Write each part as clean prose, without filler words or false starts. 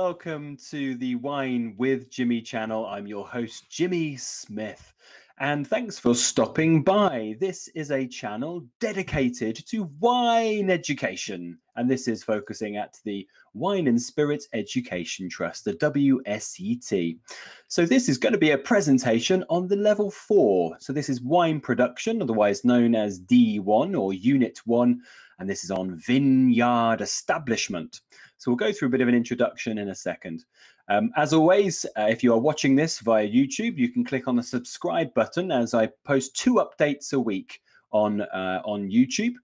welcome to the Wine with Jimmy channel. I'm your host, Jimmy Smith, and thanks for stopping by. This is a channel dedicated to wine education, and this is focusing at the Wine and Spirits Education Trust, the WSET. So this is going to be a presentation on the level 4. So this is wine production, otherwise known as D1 or Unit 1, and this is on vineyard establishment. So we'll go through a bit of an introduction in a second. As always, if you are watching this via YouTube, you can click on the subscribe button as I post 2 updates a week on YouTube.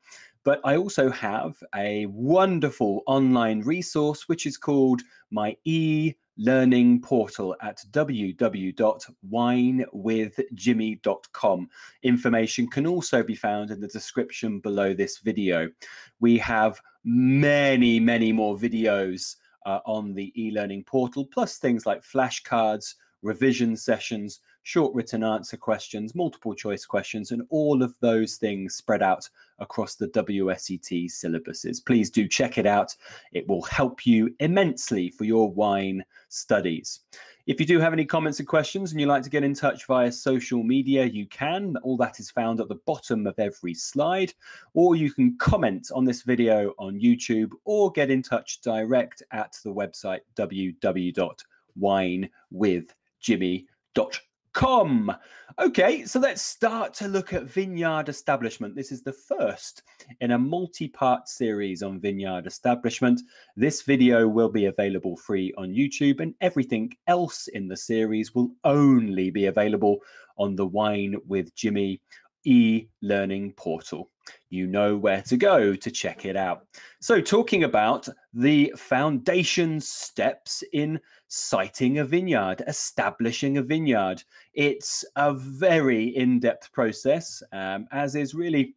But I also have a wonderful online resource, which is called my e-learning portal at www.winewithjimmy.com. Information can also be found in the description below this video. We have many, many more videos on the e-learning portal, plus things like flashcards, revision sessions, short written answer questions, multiple choice questions, and all of those things spread out across the WSET syllabuses. Please do check it out. It will help you immensely for your wine studies. If you do have any comments and questions and you'd like to get in touch via social media, you can. All that is found at the bottom of every slide, or you can comment on this video on YouTube or get in touch direct at the website www.winewithjimmy.com. Okay, so let's start to look at vineyard establishment. This is the first in a multi-part series on vineyard establishment. This video will be available free on YouTube, and everything else in the series will only be available on the Wine with Jimmy e-learning portal. You know where to go to check it out. So talking about the foundation steps in siting a vineyard, establishing a vineyard, it's a very in-depth process, as is really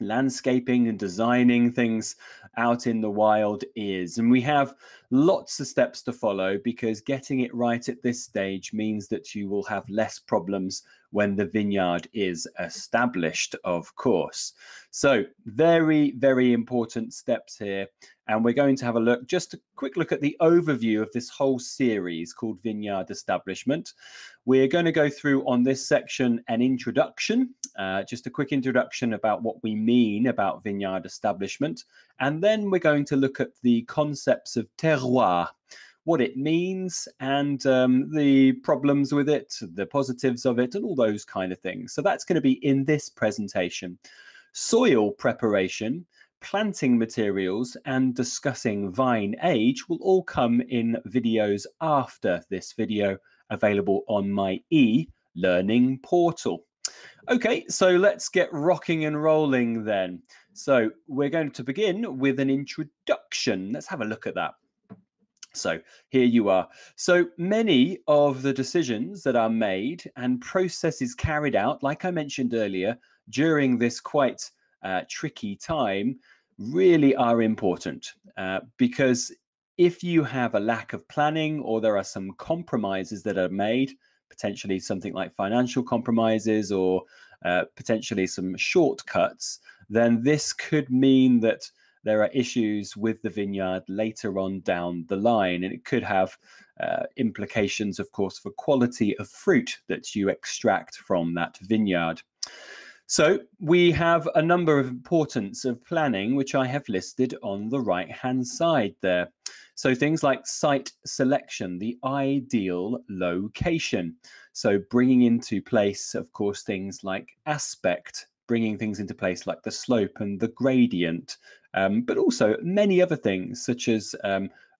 landscaping and designing things out in the wild is. And we have lots of steps to follow, because getting it right at this stage means that you will have less problems when the vineyard is established, of course. So very, very important steps here. And we're going to have a look, just a quick look at the overview of this whole series called Vineyard Establishment. We're going to go through on this section an introduction, just a quick introduction about what we mean about vineyard establishment. And then we're going to look at the concepts of terroir, what it means, and the problems with it, the positives of it, and all those kind of things. So that's going to be in this presentation. Soil preparation, planting materials, and discussing vine age will all come in videos after this video, available on my e-learning portal. Okay, so let's get rocking and rolling then. So we're going to begin with an introduction. Let's have a look at that. So here you are. So many of the decisions that are made and processes carried out, like I mentioned earlier, during this quite tricky time, really are important, because if you have a lack of planning, or there are some compromises that are made, potentially something like financial compromises or potentially some shortcuts, then this could mean that there are issues with the vineyard later on down the line, and it could have implications, of course, for quality of fruit that you extract from that vineyard. So we have a number of importance of planning, which I have listed on the right-hand side there. So things like site selection, the ideal location. So bringing into place, of course, things like aspect, bringing things into place like the slope and the gradient, but also many other things such as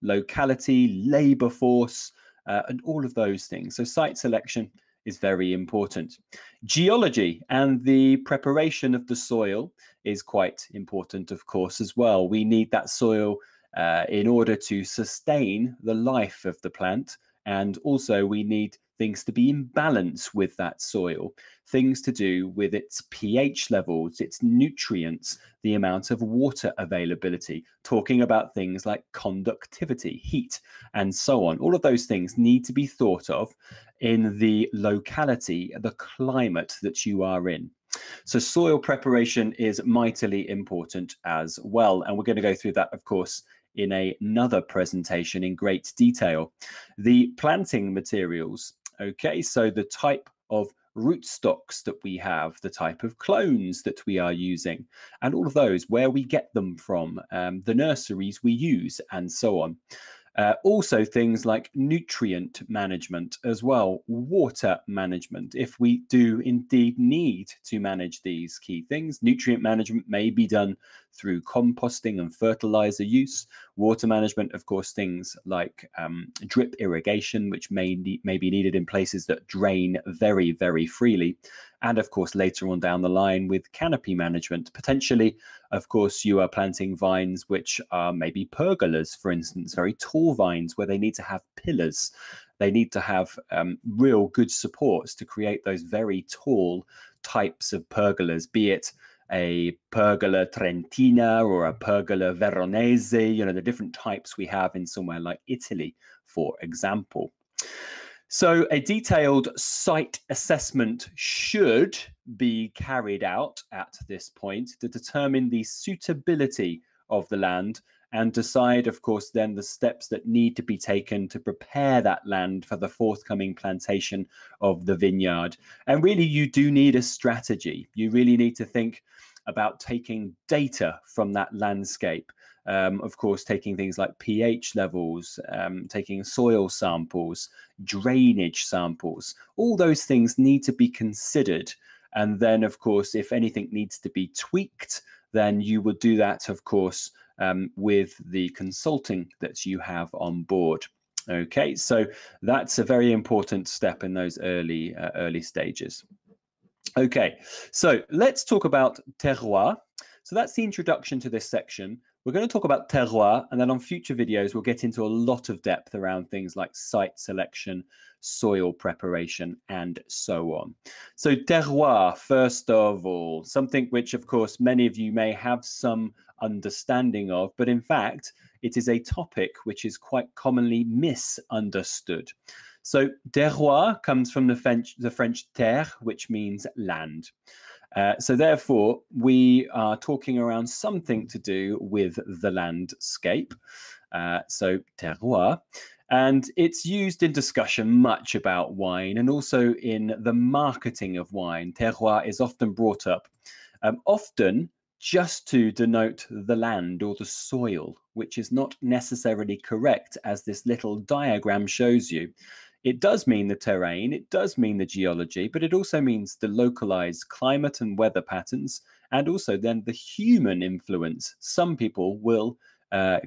locality, labour force, and all of those things. So site selection is very important. Geology and the preparation of the soil is quite important, of course, as well. We need that soil in order to sustain the life of the plant, and also we need things to be in balance with that soil, things to do with its pH levels, its nutrients, the amount of water availability, talking about things like conductivity, heat, and so on. All of those things need to be thought of in the locality, the climate that you are in. So soil preparation is mightily important as well. And we're going to go through that, of course, in another presentation in great detail. The planting materials, okay, so the type of rootstocks that we have, the type of clones that we are using, and all of those, where we get them from, the nurseries we use, and so on. Also things like nutrient management as well, water management. If we do indeed need to manage these key things, nutrient management may be done through composting and fertilizer use. Water management, of course, things like drip irrigation, which may be needed in places that drain very, very freely. And of course, later on down the line with canopy management, potentially, of course, you are planting vines which are maybe pergolas, for instance, very tall vines where they need to have pillars. They need to have real good supports to create those very tall types of pergolas, be it a pergola trentina or a pergola veronese, you know, the different types we have in somewhere like Italy, for example. So a detailed site assessment should be carried out at this point to determine the suitability of the land and decide, of course, then the steps that need to be taken to prepare that land for the forthcoming plantation of the vineyard. And really, you do need a strategy. You really need to think about taking data from that landscape. Of course, taking things like pH levels, taking soil samples, drainage samples, all those things need to be considered. And then, of course, if anything needs to be tweaked, then you will do that, of course, with the consulting that you have on board. Okay, so that's a very important step in those early stages. Okay, so let's talk about terroir. So that's the introduction to this section. We're going to talk about terroir, and then on future videos, we'll get into a lot of depth around things like site selection, soil preparation, and so on. So terroir, first of all, something which, of course, many of you may have some understanding of, but in fact, it is a topic which is quite commonly misunderstood. So terroir comes from the French terre, which means land. So therefore, we are talking around something to do with the landscape, so terroir, and it's used in discussion much about wine and also in the marketing of wine. Terroir is often brought up, often just to denote the land or the soil, which is not necessarily correct, as this little diagram shows you. It does mean the terrain, it does mean the geology, but it also means the localized climate and weather patterns, and also then the human influence. Some people will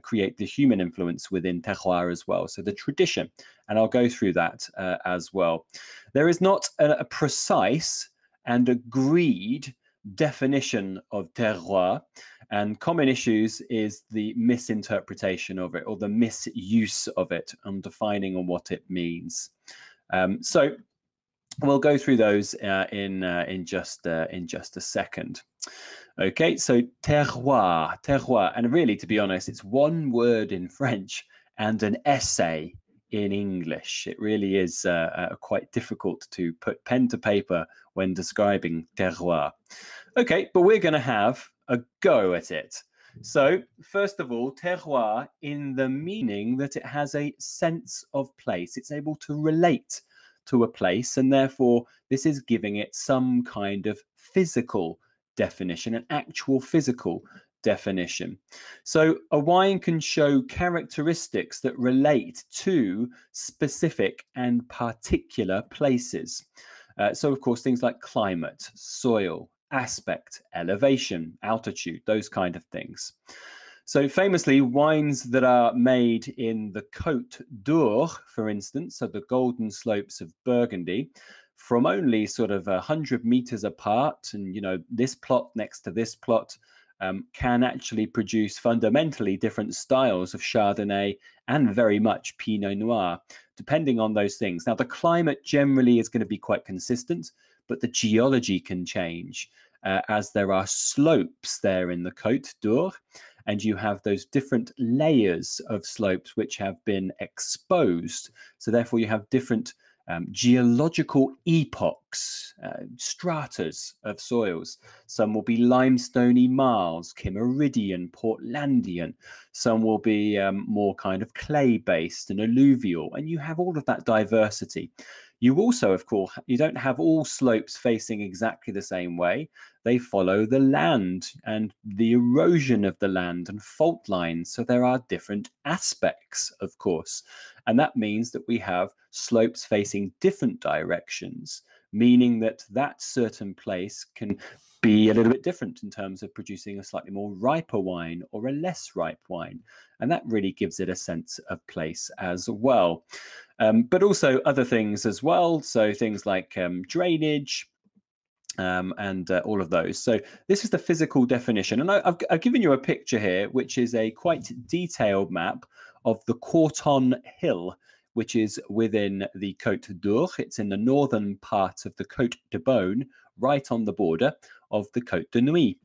create the human influence within terroir as well, so the tradition, and I'll go through that as well. There is not a precise and agreed definition of terroir, and common issues is the misinterpretation of it or the misuse of it and defining on what it means. So we'll go through those in just a second. Okay, so terroir, and really, to be honest, it's one word in French and an essay in English. It really is quite difficult to put pen to paper when describing terroir. Okay, but we're going to have a go at it. So first of all, terroir in the meaning that it has a sense of place. It's able to relate to a place, and therefore this is giving it some kind of physical definition, an actual physical definition. So a wine can show characteristics that relate to specific and particular places. So of course, things like climate, soil, aspect, elevation, altitude, those kind of things. So famously, wines that are made in the Côte d'Or, for instance, so the golden slopes of Burgundy, from only sort of 100 meters apart, and you know, this plot next to this plot, can actually produce fundamentally different styles of Chardonnay and very much Pinot Noir, depending on those things. Now, the climate generally is going to be quite consistent, but the geology can change as there are slopes there in the Côte d'Or, and you have those different layers of slopes which have been exposed. So therefore, you have different geological epochs, stratas of soils. Some will be limestony marls, Kimmeridgian, Portlandian. Some will be more kind of clay-based and alluvial. And you have all of that diversity. You also, of course, you don't have all slopes facing exactly the same way. They follow the land and the erosion of the land and fault lines. So there are different aspects, of course. And that means that we have slopes facing different directions, meaning that that certain place can be a little bit different in terms of producing a slightly more riper wine or a less ripe wine. And that really gives it a sense of place as well. But also other things as well. So things like drainage, and all of those. So this is the physical definition. And I've given you a picture here, which is a quite detailed map of the Corton Hill, which is within the Côte d'Or. It's in the northern part of the Côte de Beaune, right on the border of the Côte de Nuits.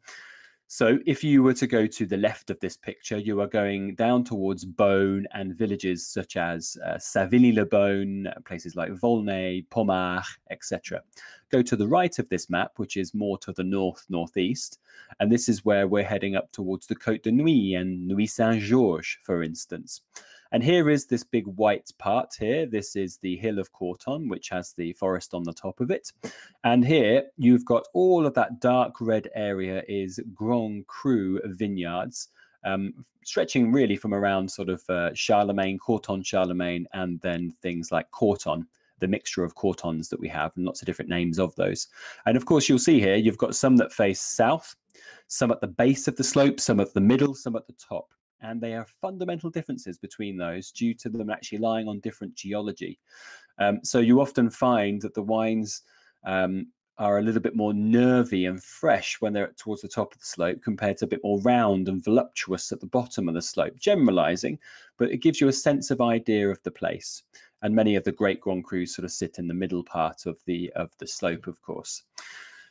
So if you were to go to the left of this picture, you are going down towards Beaune and villages such as Savigny-le-Beaune, places like Volnay, Pomard, etc. Go to the right of this map, which is more to the north-northeast, and this is where we're heading up towards the Côte de Nuits and Nuits-Saint-Georges, for instance. And here is this big white part here. This is the hill of Corton, which has the forest on the top of it. And here you've got all of that dark red area is Grand Cru vineyards, stretching really from around sort of Charlemagne, Corton-Charlemagne, and then things like Corton, the mixture of Cortons that we have and lots of different names of those. And of course, you'll see here, you've got some that face south, some at the base of the slope, some at the middle, some at the top. And there are fundamental differences between those due to them actually lying on different geology. So you often find that the wines are a little bit more nervy and fresh when they're towards the top of the slope compared to a bit more round and voluptuous at the bottom of the slope, generalizing, but it gives you a sense of idea of the place. And many of the great Grand Crus sort of sit in the middle part of the slope, of course.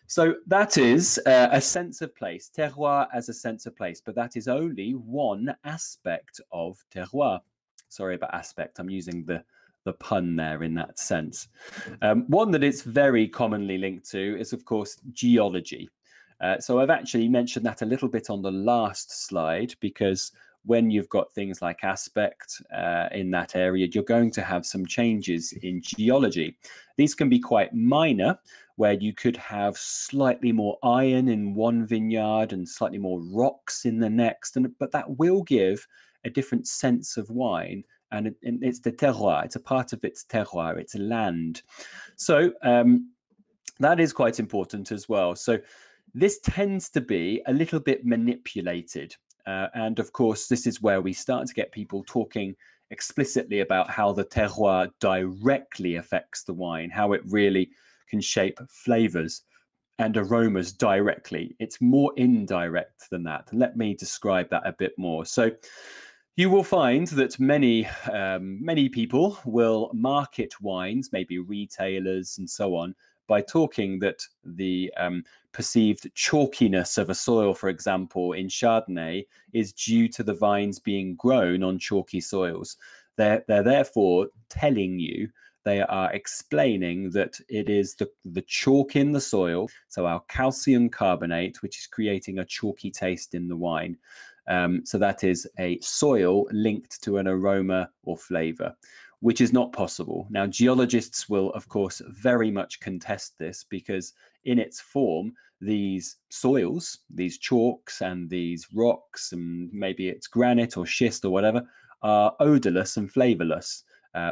So that is a sense of place, terroir as a sense of place, but that is only one aspect of terroir. Sorry about aspect, I'm using the pun there in that sense. One that it's very commonly linked to is, of course, geology. So I've actually mentioned that a little bit on the last slide, because when you've got things like aspect in that area, you're going to have some changes in geology. These can be quite minor, where you could have slightly more iron in one vineyard and slightly more rocks in the next, but that will give a different sense of wine. And it's the terroir, it's a part of its terroir, it's land. So that is quite important as well. So this tends to be a little bit manipulated. And of course, this is where we start to get people talking explicitly about how the terroir directly affects the wine, how it really can shape flavors and aromas directly. It's more indirect than that. Let me describe that a bit more. So you will find that many people will market wines, maybe retailers and so on, by talking that the perceived chalkiness of a soil, for example, in Chardonnay is due to the vines being grown on chalky soils. They're therefore telling you, they are explaining that it is the chalk in the soil, so our calcium carbonate, which is creating a chalky taste in the wine. So that is a soil linked to an aroma or flavor, which is not possible. Now, geologists will, of course, very much contest this, because in its form, these soils, these chalks and these rocks, and maybe it's granite or schist or whatever, are odorless and flavorless.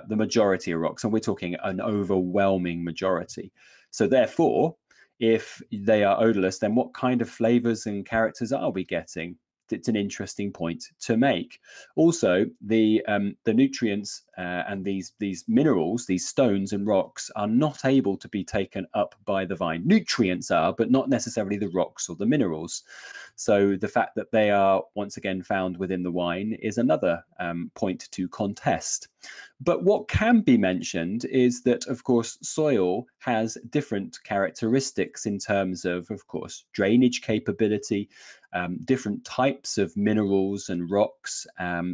The majority of rocks, and we're talking an overwhelming majority. So therefore, if they are odorless, then what kind of flavors and characters are we getting? It's an interesting point to make. Also, the nutrients and these minerals, these stones and rocks, are not able to be taken up by the vine. Nutrients are, but not necessarily the rocks or the minerals. So the fact that they are once again found within the wine is another point to contest. But what can be mentioned is that, of course, soil has different characteristics in terms of course, drainage capability, different types of minerals and rocks,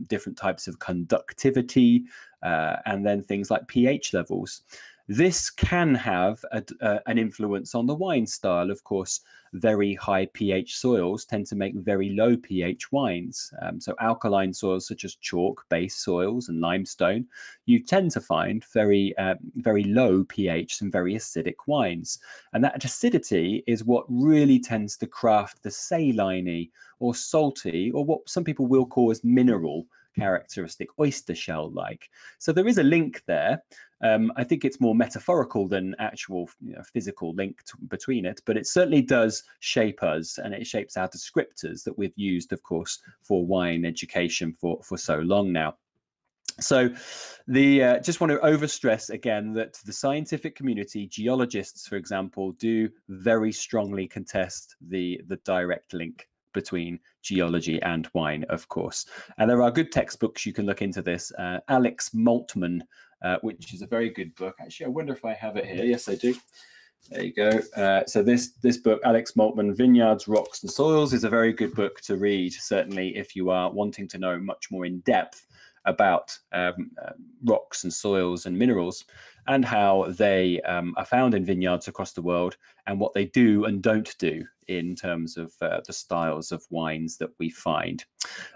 different types of conductivity, and then things like pH levels. This can have an influence on the wine style. Of course, very high pH soils tend to make very low pH wines. So alkaline soils such as chalk, base soils and limestone, you tend to find very low pH and very acidic wines. And that acidity is what really tends to craft the saliney or salty, or what some people will call as mineral characteristic, oyster shell-like. So there is a link there. I think it's more metaphorical than actual physical link between it, but it certainly does shape us, and it shapes our descriptors that we've used, of course, for wine education for so long now. So the just want to overstress again that the scientific community, geologists, for example, do very strongly contest the direct link between geology and wine, of course. And there are good textbooks you can look into this. Alex Maltman, which is a very good book. Actually, I wonder if I have it here. Yes, I do. There you go. So this book, Alex Maltman, Vineyards, Rocks and Soils, is a very good book to read, certainly if you are wanting to know much more in depth about rocks and soils and minerals and how they are found in vineyards across the world and what they do and don't do in terms of the styles of wines that we find.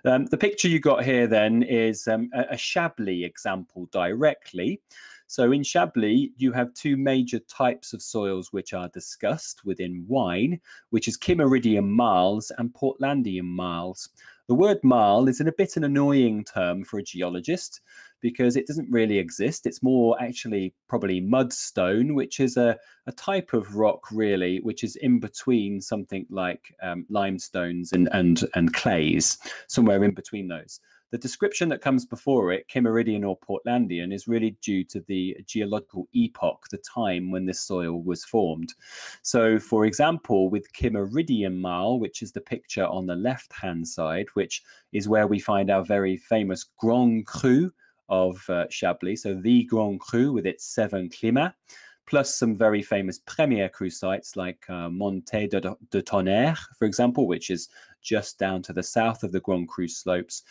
The picture you got here then is a Chablis example directly. So in Chablis, you have two major types of soils which are discussed within wine, which is Kimmeridgian marls and Portlandian marls. The word marl is a bit an annoying term for a geologist because it doesn't really exist. It's more actually probably mudstone, which is a type of rock really, which is in between something like limestones and clays, somewhere in between those. The description that comes before it, Kimmeridgian or Portlandian, is really due to the geological epoch, the time when this soil was formed. So, for example, with Kimmeridgian marl, which is the picture on the left-hand side, which is where we find our very famous Grand Cru of Chablis, so the Grand Cru with its 7 climats, plus some very famous Premier Cru sites like Montée de Tonnerre, for example, which is just down to the south of the Grand Cru slopes.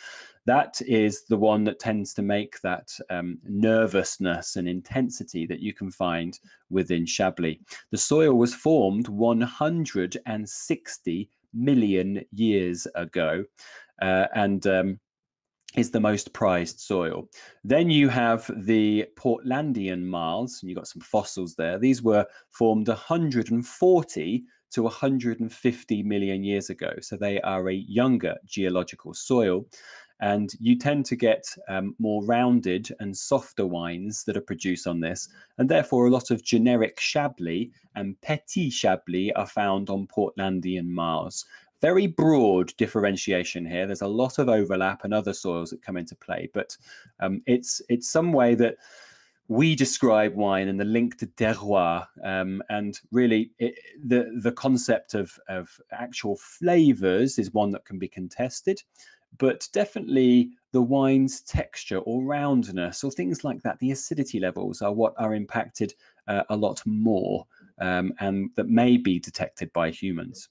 That is the one that tends to make that nervousness and intensity that you can find within Chablis. The soil was formed 160 million years ago and is the most prized soil. Then you have the Portlandian marls, and you've got some fossils there. These were formed 140 to 150 million years ago. So they are a younger geological soil. And you tend to get more rounded and softer wines that are produced on this. And therefore, a lot of generic Chablis and Petit Chablis are found on Portlandian marls. Very broad differentiation here. There's a lot of overlap and other soils that come into play, but it's some way that we describe wine and the link to terroir, and really the concept of actual flavors is one that can be contested, but definitely the wine's texture or roundness or things like that, the acidity levels are what are impacted a lot more and that may be detected by humans.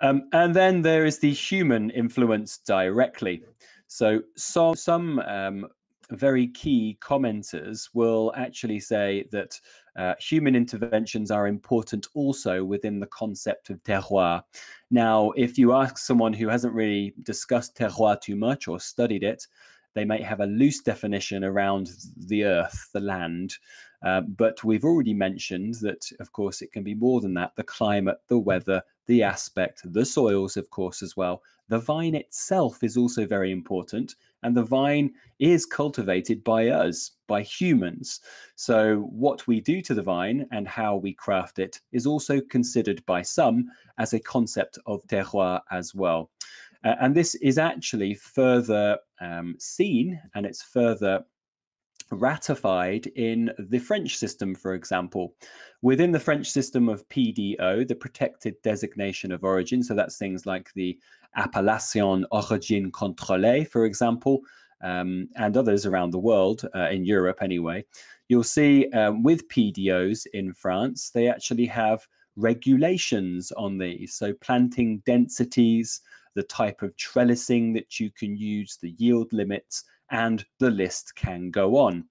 And then there is the human influence directly. So some very key commenters will actually say that human interventions are important also within the concept of terroir. Now, if you ask someone who hasn't really discussed terroir too much or studied it, they might have a loose definition around the earth, the land. But we've already mentioned that, of course, it can be more than that. The climate, the weather, the aspect, the soils, of course, as well. The vine itself is also very important. And the vine is cultivated by us, by humans. So what we do to the vine and how we craft it is also considered by some as a concept of terroir as well. And this is actually further seen, and it's further ratified in the French system, for example. Within the French system of PDO, the protected designation of origin, so that's things like the Appellation d'Origine Contrôlée, for example, and others around the world, in Europe anyway, you'll see with PDOs in France, they actually have regulations on these, so planting densities, the type of trellising that you can use, the yield limits, and the list can go on.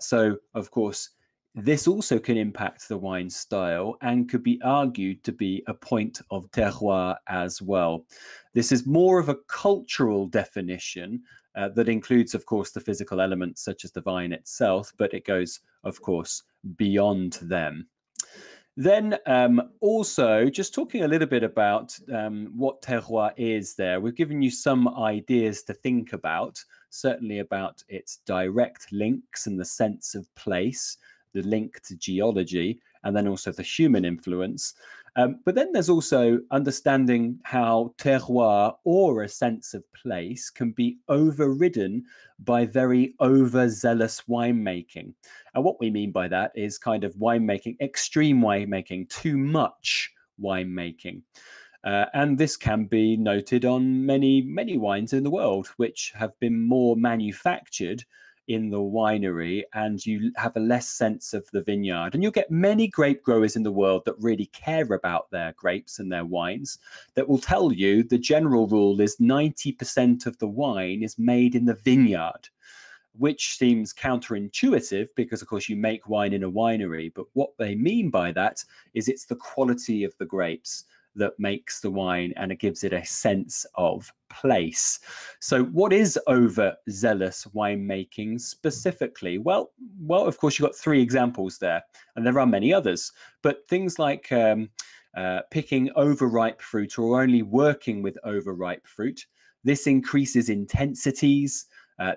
So, of course, This also can impact the wine style and could be argued to be a point of terroir as well. This is more of a cultural definition that includes, of course, the physical elements such as the vine itself, but it goes, of course, beyond them. Then also just talking a little bit about what terroir is there. We've given you some ideas to think about, certainly about its direct links and the sense of place, the link to geology, and then also the human influence. But then there's also understanding how terroir or a sense of place can be overridden by very overzealous winemaking. And what we mean by that is kind of winemaking, extreme winemaking, too much winemaking. And this can be noted on many, many wines in the world, which have been more manufactured in the winery, and you have a less sense of the vineyard. And you'll get many grape growers in the world that really care about their grapes and their wines that will tell you the general rule is 90% of the wine is made in the vineyard, which seems counterintuitive because, of course, you make wine in a winery. But what they mean by that is it's the quality of the grapes that makes the wine, and it gives it a sense of place. So what is overzealous winemaking specifically? Well, of course, you've got three examples there, and there are many others, but things like picking overripe fruit or only working with overripe fruit. This increases intensities.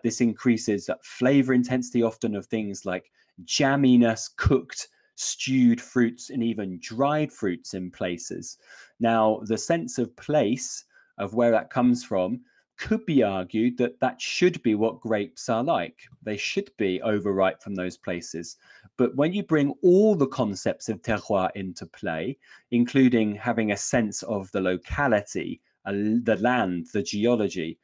This increases flavor intensity often of things like jamminess, cooked, stewed fruits, and even dried fruits in places. Now, the sense of place of where that comes from could be argued that that should be what grapes are like. They should be overripe from those places. But when you bring all the concepts of terroir into play, including having a sense of the locality, the land, the geology,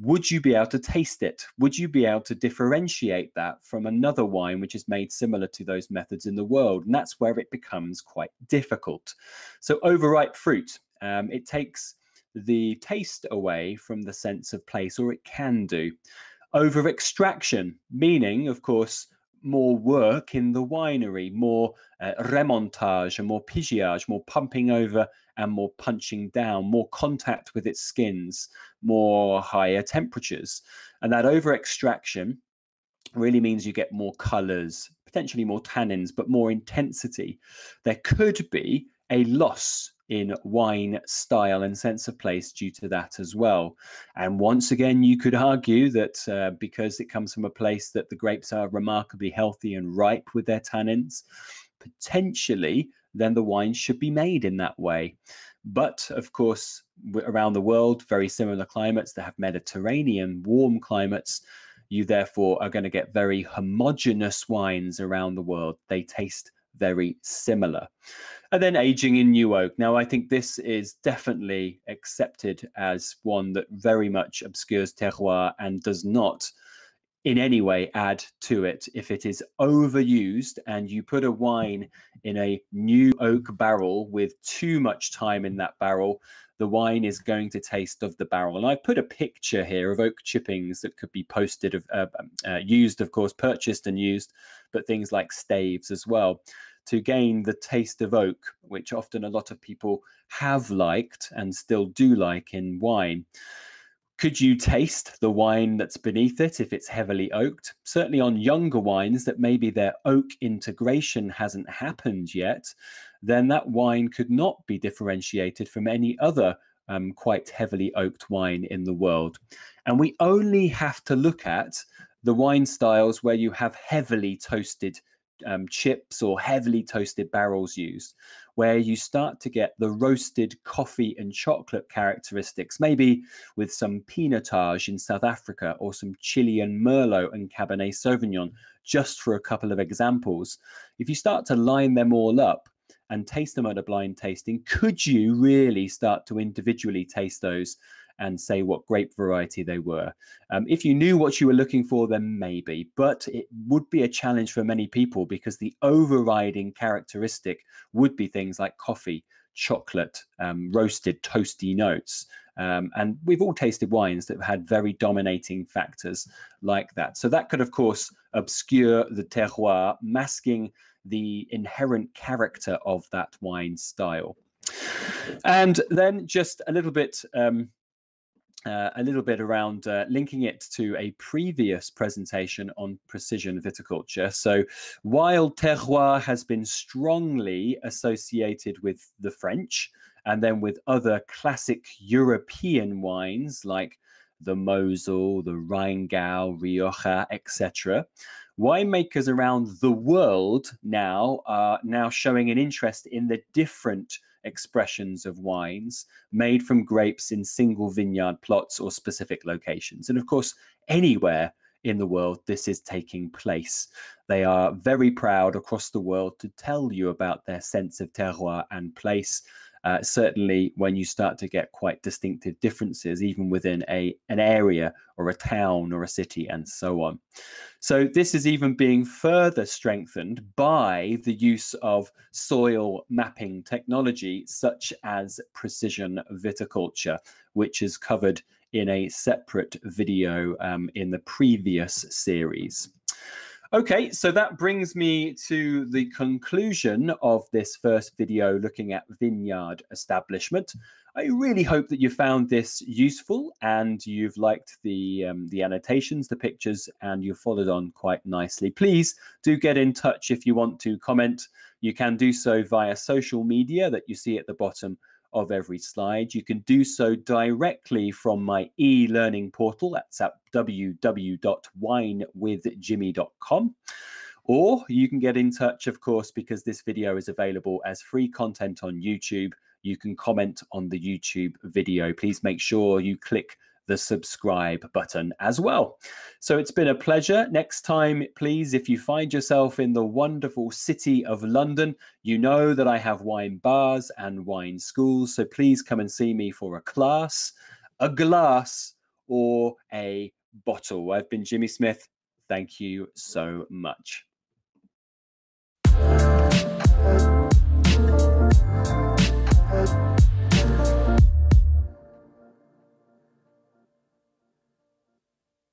would you be able to taste it? Would you be able to differentiate that from another wine which is made similar to those methods in the world? And that's where it becomes quite difficult. So overripe fruit, it takes the taste away from the sense of place, or it can do. Over extraction, meaning, of course, more work in the winery, more remontage and more pigeage, more pumping over and more punching down, more contact with its skins, more higher temperatures. And that over extraction really means you get more colors, potentially more tannins, but more intensity. There could be a loss in wine style and sense of place due to that as well. And once again, you could argue that because it comes from a place that the grapes are remarkably healthy and ripe with their tannins, potentially then the wine should be made in that way. But of course, around the world, very similar climates that have Mediterranean warm climates, you therefore are going to get very homogeneous wines around the world. They taste very similar. And then aging in new oak. Now, I think this is definitely accepted as one that very much obscures terroir and does not in any way add to it. If it is overused and you put a wine in a new oak barrel with too much time in that barrel, the wine is going to taste of the barrel. And I put a picture here of oak chippings that could be posted, used, of course, purchased and used, but things like staves as well, to gain the taste of oak, which often a lot of people have liked and still do like in wine. Could you taste the wine that's beneath it if it's heavily oaked? Certainly on younger wines that maybe their oak integration hasn't happened yet, then that wine could not be differentiated from any other quite heavily oaked wine in the world. And we only have to look at the wine styles where you have heavily toasted chips or heavily toasted barrels used, where you start to get the roasted coffee and chocolate characteristics, maybe with some Pinotage in South Africa or some Chilean Merlot and Cabernet Sauvignon, just for a couple of examples. If you start to line them all up and taste them at a blind tasting, could you really start to individually taste those and say what grape variety they were. If you knew what you were looking for, then maybe, but it would be a challenge for many people because the overriding characteristic would be things like coffee, chocolate, roasted, toasty notes. And we've all tasted wines that have had very dominating factors like that. So that could, of course, obscure the terroir, masking the inherent character of that wine style. And then just a little bit around linking it to a previous presentation on precision viticulture. So while terroir has been strongly associated with the French and then with other classic European wines like the Mosel, the Rheingau, Rioja, etc., winemakers around the world now are now showing an interest in the different expressions of wines made from grapes in single vineyard plots or specific locations. And of course, anywhere in the world this is taking place. They are very proud across the world to tell you about their sense of terroir and place. Certainly when you start to get quite distinctive differences, even within an area or a town or a city and so on. So this is even being further strengthened by the use of soil mapping technology, such as precision viticulture, which is covered in a separate video in the previous series. Okay, so that brings me to the conclusion of this first video looking at vineyard establishment. I really hope that you found this useful and you've liked the annotations, the pictures, and you've followed on quite nicely. Please do get in touch if you want to comment. You can do so via social media that you see at the bottom of every slide. You can do so directly from my e-learning portal. That's at www.winewithjimmy.com. Or you can get in touch, of course, because this video is available as free content on YouTube. You can comment on the YouTube video. Please make sure you click the subscribe button as well. So it's been a pleasure. Next time, please, if you find yourself in the wonderful city of London, you know that I have wine bars and wine schools. So please come and see me for a class, a glass, or a bottle. I've been Jimmy Smith. Thank you so much.